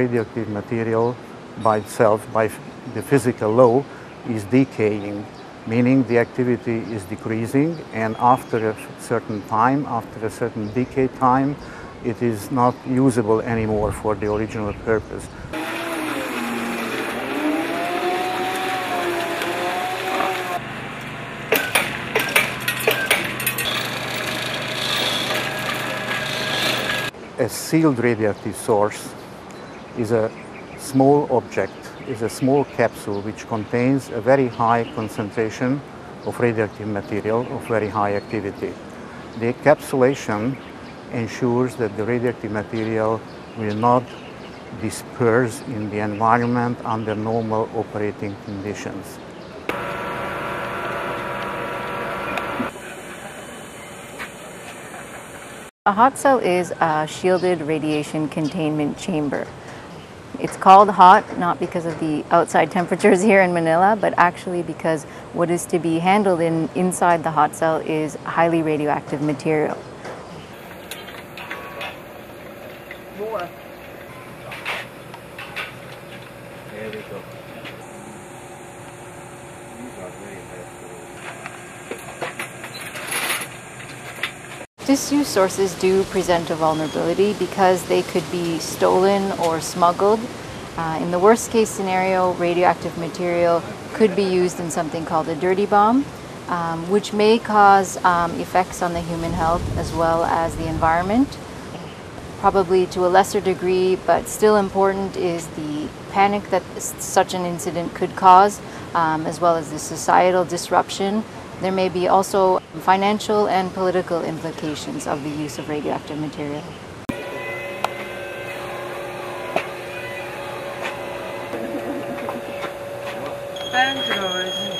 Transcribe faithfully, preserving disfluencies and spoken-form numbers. radioactive material by itself, by the physical law, is decaying, meaning the activity is decreasing, and after a certain time, after a certain decay time, it is not usable anymore for the original purpose. A sealed radioactive source is a small object, is a small capsule which contains a very high concentration of radioactive material of very high activity. The encapsulation ensures that the radioactive material will not disperse in the environment under normal operating conditions. A hot cell is a shielded radiation containment chamber. It's called hot not because of the outside temperatures here in Manila, but actually because what is to be handled in inside the hot cell is highly radioactive material. More. There we go. These are very helpful. Disused sources do present a vulnerability because they could be stolen or smuggled. Uh, in the worst case scenario, radioactive material could be used in something called a dirty bomb, um, which may cause um, effects on the human health as well as the environment. Probably to a lesser degree, but still important, is the panic that such an incident could cause, um, as well as the societal disruption. There may be also financial and political implications of the use of radioactive material. Thank you.